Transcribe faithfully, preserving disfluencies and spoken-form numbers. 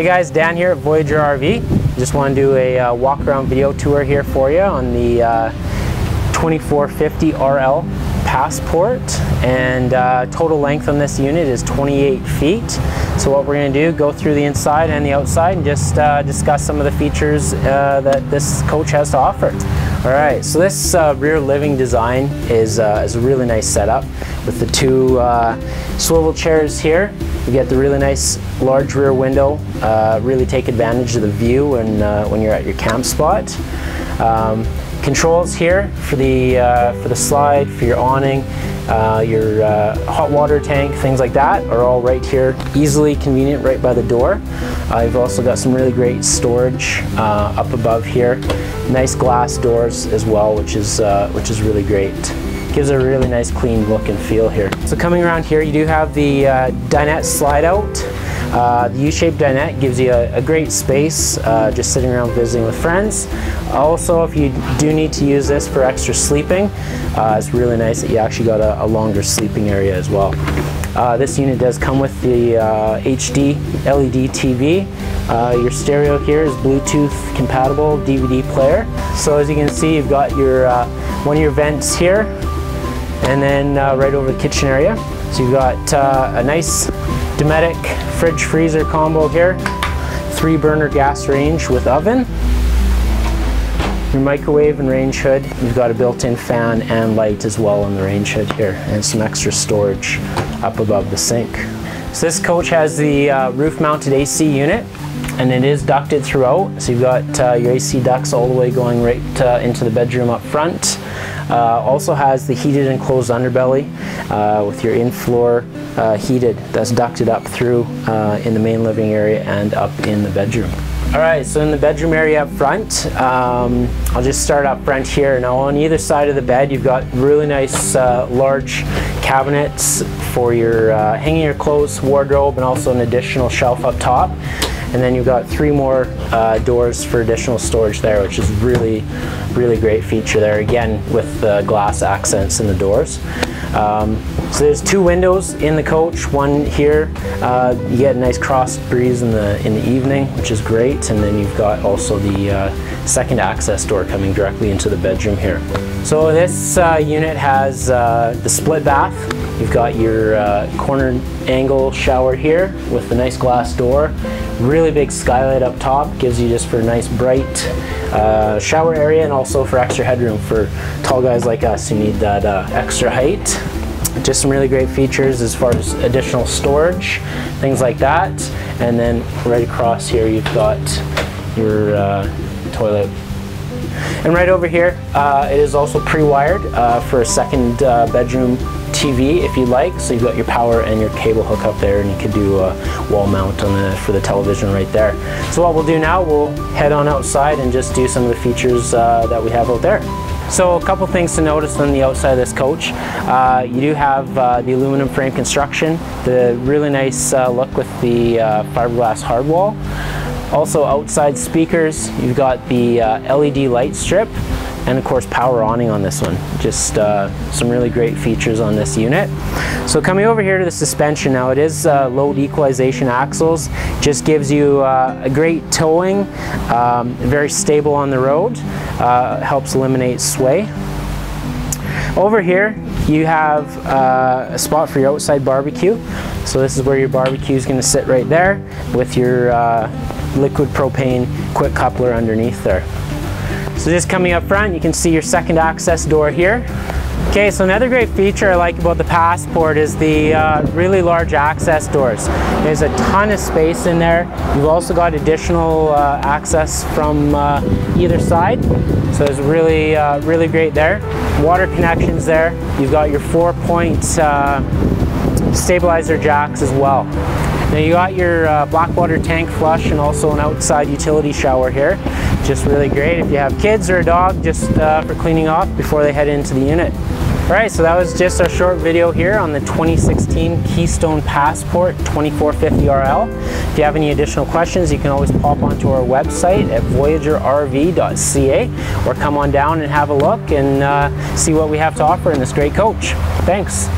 Hey guys, Dan here at Voyager R V. Just want to do a uh, walk around video tour here for you on the uh, twenty-four fifty R L Passport, and uh, total length on this unit is twenty-eight feet. So what we're going to do, go through the inside and the outside and just uh, discuss some of the features uh, that this coach has to offer. Alright, so this uh, rear living design is, uh, is a really nice setup with the two uh, swivel chairs here. You get the really nice large rear window, uh, really take advantage of the view when, uh, when you're at your camp spot. Um, controls here for the, uh, for the slide, for your awning, uh, your uh, hot water tank, things like that are all right here, easily convenient right by the door. Uh, you've also got some really great storage uh, up above here. Nice glass doors as well, which is, uh, which is really great. Gives a really nice clean look and feel here. So coming around here, you do have the uh, dinette slide out. Uh, the U-shaped dinette gives you a, a great space uh, just sitting around visiting with friends. Also, if you do need to use this for extra sleeping, uh, it's really nice that you actually got a, a longer sleeping area as well. Uh, this unit does come with the uh, H D L E D T V. Uh, your stereo here is Bluetooth compatible D V D player. So as you can see, you've got your uh, one of your vents here, and then uh, right over the kitchen area. So you've got uh, a nice Dometic fridge freezer combo here, three burner gas range with oven, your microwave and range hood. You've got a built-in fan and light as well on the range hood here, and some extra storage up above the sink. So this coach has the uh, roof-mounted A C unit, and it is ducted throughout. So you've got uh, your A C ducts all the way going right uh, into the bedroom up front. Uh, also has the heated and closed underbelly uh, with your in-floor uh, heated that's ducted up through uh, in the main living area and up in the bedroom. Alright, so in the bedroom area up front, um, I'll just start up front here. Now on either side of the bed you've got really nice uh, large cabinets for your uh, hanging your clothes, wardrobe, and also an additional shelf up top. And then you've got three more uh, doors for additional storage there, which is really, really great feature there, again with the glass accents in the doors. Um, so there's two windows in the coach, one here, uh, you get a nice cross breeze in the, in the evening, which is great, and then you've got also the uh, second access door coming directly into the bedroom here. So this uh, unit has uh, the split bath. You've got your uh, corner angle shower here with a nice glass door. Really big skylight up top, gives you just for a nice bright uh, shower area, and also for extra headroom for tall guys like us who need that uh, extra height. Just some really great features as far as additional storage, things like that. And then right across here you've got your uh, toilet. And right over here, uh, it is also pre-wired uh, for a second uh, bedroom T V if you'd like. So you've got your power and your cable hookup there, and you could do a wall mount on the, for the television right there. So what we'll do now, we'll head on outside and just do some of the features uh, that we have out there. So a couple things to notice on the outside of this coach. Uh, you do have uh, the aluminum frame construction, the really nice uh, look with the uh, fiberglass hardwall. Also outside speakers, you've got the uh, L E D light strip, and of course power awning on this one. Just uh, some really great features on this unit. So coming over here to the suspension now, it is uh, load equalization axles. Just gives you uh, a great towing, um, very stable on the road, uh, helps eliminate sway. Over here you have uh, a spot for your outside barbecue. So this is where your barbecue is going to sit right there with your uh, liquid propane quick coupler underneath there. So just coming up front, you can see your second access door here. Okay, so another great feature I like about the Passport is the uh, really large access doors. There's a ton of space in there. You've also got additional uh, access from uh, either side. So it's really, uh, really great there. Water connections there. You've got your four point uh, stabilizer jacks as well. Now you got your uh, black water tank flush, and also an outside utility shower here. Just really great if you have kids or a dog, just uh, for cleaning off before they head into the unit. Alright, so that was just our short video here on the twenty sixteen Keystone Passport twenty-four fifty R L. If you have any additional questions, you can always pop onto our website at voyager R V dot C A, or come on down and have a look and uh, see what we have to offer in this great coach. Thanks.